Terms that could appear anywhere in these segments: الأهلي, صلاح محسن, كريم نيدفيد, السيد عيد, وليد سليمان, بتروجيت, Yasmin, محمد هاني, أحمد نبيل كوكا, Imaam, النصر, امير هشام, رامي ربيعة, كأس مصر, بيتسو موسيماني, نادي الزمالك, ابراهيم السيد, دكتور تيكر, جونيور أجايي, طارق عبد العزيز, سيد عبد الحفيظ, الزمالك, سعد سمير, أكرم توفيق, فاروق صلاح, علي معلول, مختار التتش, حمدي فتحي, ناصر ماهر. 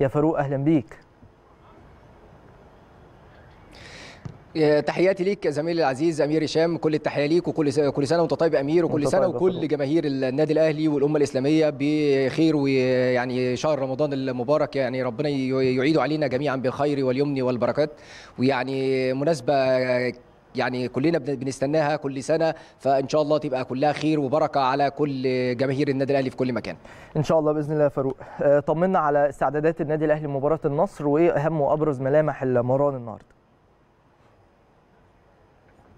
يا فاروق أهلا بيك. تحياتي ليك زميلي العزيز امير هشام، كل التحيه ليك وكل سنه وانت طيب يا امير، وكل سنه وكل جماهير النادي الاهلي والامه الاسلاميه بخير، ويعني شهر رمضان المبارك يعني ربنا يعيده علينا جميعا بالخير واليمن والبركات، ويعني مناسبه يعني كلنا بنستناها كل سنه، فان شاء الله تبقى كلها خير وبركه على كل جماهير النادي الاهلي في كل مكان ان شاء الله باذن الله. يا فاروق طمنا على استعدادات النادي الاهلي لمباراه النصر، وايه اهم وابرز ملامح المران النهارده؟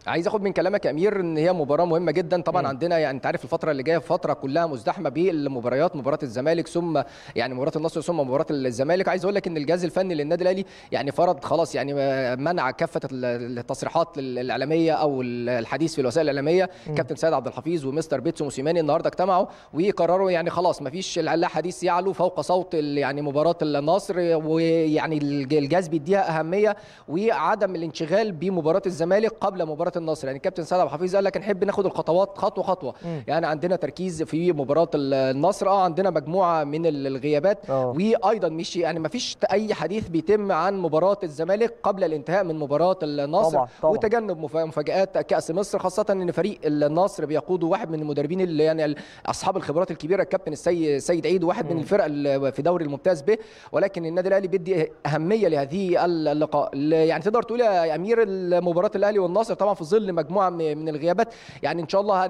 عايز اخد من كلامك يا امير ان هي مباراه مهمه جدا طبعا. عندنا يعني انت عارف الفتره اللي جايه فتره كلها مزدحمه بالمباريات، مباراه الزمالك ثم يعني مباراه النصر ثم مباراه الزمالك. عايز اقول لك ان الجهاز الفني للنادي الاهلي يعني فرض خلاص يعني منع كافه التصريحات الاعلاميه او الحديث في الوسائل الاعلاميه. كابتن سيد عبد الحفيظ ومستر بيتسو موسيماني النهارده اجتمعوا وقرروا يعني خلاص ما فيش لا حديث يعلو فوق صوت يعني مباراه النصر، ويعني الجهاز بيديها اهميه وعدم الانشغال بمباراه الزمالك قبل مباراه النصر. يعني كابتن سعد عبد الحفيظ قال لك نحب ناخد الخطوات خطوه خطوه. يعني عندنا تركيز في مباراه النصر، عندنا مجموعه من الغيابات وايضا مش يعني ما فيش اي حديث بيتم عن مباراه الزمالك قبل الانتهاء من مباراه النصر. طبعا. وتجنب مفاجات كاس مصر، خاصه ان فريق النصر بيقوده واحد من المدربين اللي يعني اصحاب الخبرات الكبيره الكابتن السيد عيد، واحد من الفرق في دوري الممتاز به، ولكن النادي الاهلي بيدي اهميه لهذه اللقاء. يعني تقدر تقول يا امير مباراه الاهلي والنصر طبعا في ظل مجموعه من الغيابات، يعني ان شاء الله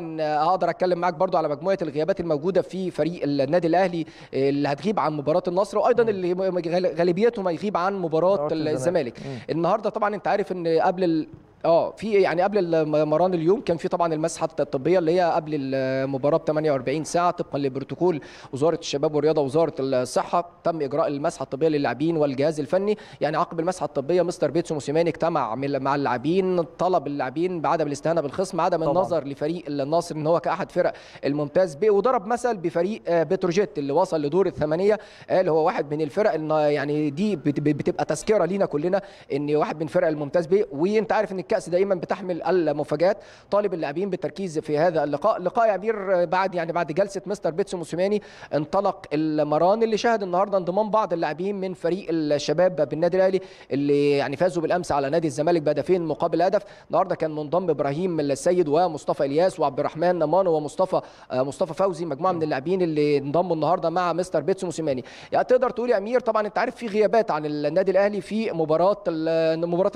هقدر اتكلم معاك برضو على مجموعه الغيابات الموجوده في فريق النادي الاهلي اللي هتغيب عن مباراه النصر، وايضا اللي غالبيتهم هيغيب عن مباراه الزمالك. النهارده طبعا انت عارف ان قبل في يعني قبل المران اليوم كان في طبعا المسحه الطبيه اللي هي قبل المباراه ب 48 ساعه طبقا لبروتوكول وزاره الشباب والرياضه ووزاره الصحه، تم اجراء المسحه الطبيه للاعبين والجهاز الفني. يعني عقب المسحه الطبيه مستر بيتسو موسيماني اجتمع مع اللاعبين، طلب اللاعبين بعدم الاستهانه بالخصم، عدم النظر لفريق النصر ان هو كاحد فرق الممتاز به، وضرب مثل بفريق بتروجيت اللي وصل لدور الثمانيه، قال هو واحد من الفرق ان يعني دي بتبقى تذكره لينا كلنا ان واحد من فرق الممتاز به، وانت عارف ان الكأس دائما بتحمل المفاجآت. طالب اللاعبين بالتركيز في هذا اللقاء. لقاء يا امير بعد جلسه مستر بيتسو موسيماني انطلق المران اللي شهد النهارده انضمام بعض اللاعبين من فريق الشباب بالنادي الاهلي اللي يعني فازوا بالامس على نادي الزمالك بهدفين مقابل هدف. النهارده كان منضم ابراهيم السيد ومصطفى الياس وعبد الرحمن مانو ومصطفى فوزي، مجموعه من اللاعبين اللي انضموا النهارده مع مستر بيتسو موسيماني. يعني تقدر تقول يا امير طبعا انت عارف في غيابات عن النادي الاهلي في مباراه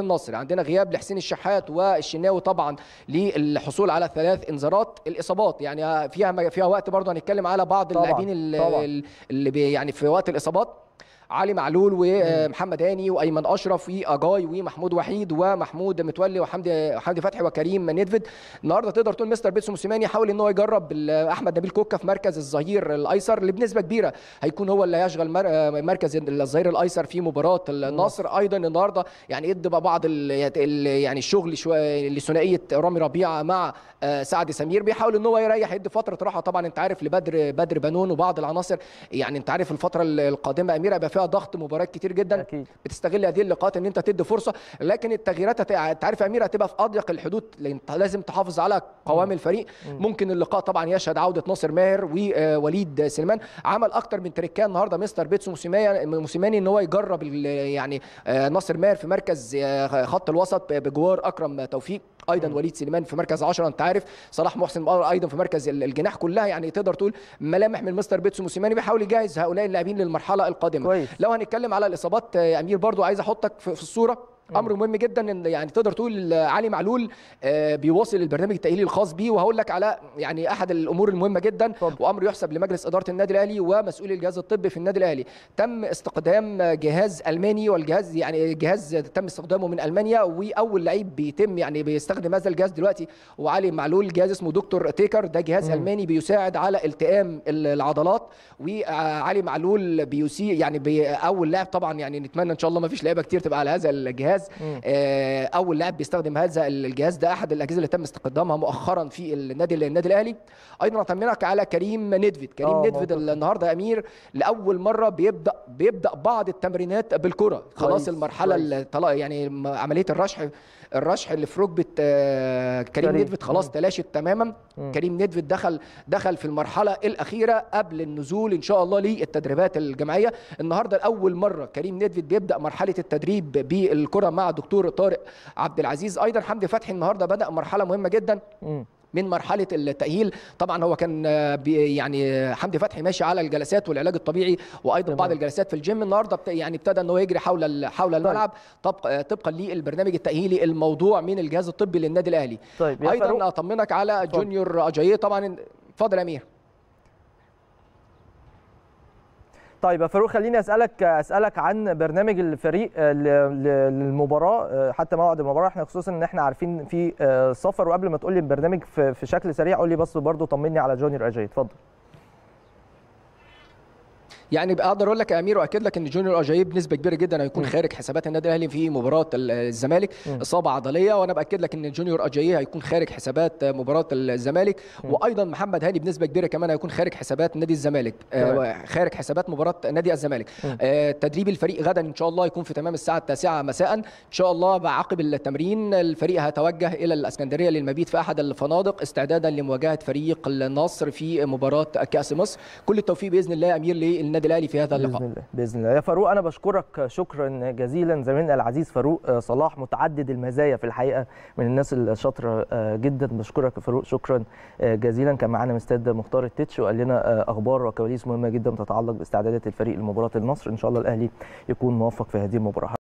النصر، عندنا غياب لحسين الشحات والشناوي طبعا للحصول على 3 انذارات. الاصابات يعني فيها وقت برضه هنتكلم على بعض اللاعبين اللي يعني في وقت الاصابات، علي معلول ومحمد هاني وايمن اشرف واجاي ومحمود وحيد ومحمود متولي وحمدي فتحي وكريم نيدفيد. النهارده تقدر تقول مستر بيتسو موسيماني حاول ان هو يجرب احمد نبيل كوكا في مركز الظهير الايسر، اللي بنسبه كبيره هيكون هو اللي هيشغل مركز الظهير الايسر في مباراه النصر. ايضا النهارده يعني ادى بعض يعني الشغل شويه لثنائيه رامي ربيعه مع سعد سمير، بيحاول ان هو يريح يدي فتره راحه طبعا انت عارف لبدر بانون وبعض العناصر. يعني انت عارف الفتره القادمه اميره بقى ضغط مباريات كتير جدا أكيد. بتستغل هذه اللقاءات ان انت تدي فرصه، لكن التغييرات انت عارف يا امير هتبقى في اضيق الحدود، لازم تحافظ على قوام الفريق. ممكن اللقاء طبعا يشهد عوده ناصر ماهر ووليد سليمان. عمل اكتر من تريكان النهارده مستر بيتسو موسيماني ان هو يجرب يعني ناصر ماهر في مركز خط الوسط بجوار اكرم توفيق، ايضا وليد سليمان في مركز 10 انت عارف، صلاح محسن ايضا في مركز الجناح. كلها يعني تقدر تقول ملامح من مستر بيتسو موسيماني بيحاول يجهز هؤلاء اللاعبين للمرحله القادمه. لو هنتكلم على الاصابات يا امير برضو عايز احطك في الصوره امر مهم جدا، ان يعني تقدر تقول علي معلول بيواصل البرنامج التاهيلي الخاص بيه، وهقول لك على يعني احد الامور المهمه جدا وامر يحسب لمجلس اداره النادي الاهلي ومسؤولي الجهاز الطبي في النادي الاهلي. تم استخدام جهاز الماني، والجهاز يعني جهاز تم استخدامه من المانيا، واول لعيب بيتم يعني بيستخدم هذا الجهاز دلوقتي وعلي معلول جهاز اسمه دكتور تيكر. ده جهاز الماني بيساعد على التئام العضلات، وعلي معلول يعني اول لاعب طبعا يعني نتمنى ان شاء الله ما فيش لعيبه كتير تبقى على هذا الجهاز. اول لاعب بيستخدم هذا الجهاز، ده احد الاجهزه اللي تم استخدامها مؤخرا في النادي الاهلي. ايضا اطمنك على كريم نيدفيد. نيدفيد النهارده يا امير لاول مره بيبدا بعض التمرينات بالكره، خلاص المرحله يعني عمليه الرشح الرشح اللي في ركبه كريم نيدفيد خلاص تلاشت تماما. كريم نيدفيد دخل في المرحله الاخيره قبل النزول ان شاء الله للتدريبات الجماعيه. النهارده لاول مره كريم نيدفيد بيبدا مرحله التدريب بالكره مع دكتور طارق عبد العزيز. ايضا حمدي فتحي النهارده بدا مرحله مهمه جدا من مرحله التاهيل. طبعا هو كان يعني حمدي فتحي ماشي على الجلسات والعلاج الطبيعي وايضا بعض الجلسات في الجيم. النهارده يعني ابتدى ان هو يجري حول الملعب طبقا للبرنامج التاهيلي الموضوع من الجهاز الطبي للنادي الاهلي. طيب ايضا اطمنك على جونيور أجايي. طبعا اتفضل يا امير. طيب يا فاروق خليني اسالك عن برنامج الفريق للمباراه حتى موعد المباراه، احنا خصوصا ان احنا عارفين في سفر. وقبل ما تقول لي البرنامج في شكل سريع قول لي بس برضه طمني على جونيور أجايي اتفضل. يعني اقدر اقول لك يا امير واكد لك ان جونيور أجايي بنسبه كبيره جدا هيكون خارج حسابات النادي الاهلي في مباراه الزمالك، اصابه عضليه، وانا باكد لك ان جونيور أجايي هيكون خارج حسابات مباراه الزمالك. وايضا محمد هاني بنسبه كبيره كمان هيكون خارج حسابات نادي الزمالك، خارج حسابات مباراه نادي الزمالك. تدريب الفريق غدا ان شاء الله يكون في تمام الساعه 9 مساء ان شاء الله. بعقب التمرين الفريق هيتوجه الى الاسكندريه للمبيت في احد الفنادق استعدادا لمواجهه فريق النصر في مباراه كاس مصر. كل التوفيق باذن الله يا امير للنادي الأهلي في هذا اللقاء باذن الله. يا فاروق انا بشكرك شكرا جزيلا زميلنا العزيز فاروق صلاح متعدد المزايا في الحقيقه من الناس الشاطره جدا. بشكرك يا فاروق شكرا جزيلا. كان معانا مستاد مختار التتش وقال لنا اخبار وكواليس مهمه جدا تتعلق باستعدادات الفريق لمباراه النصر. ان شاء الله الأهلي يكون موفق في هذه المباراه.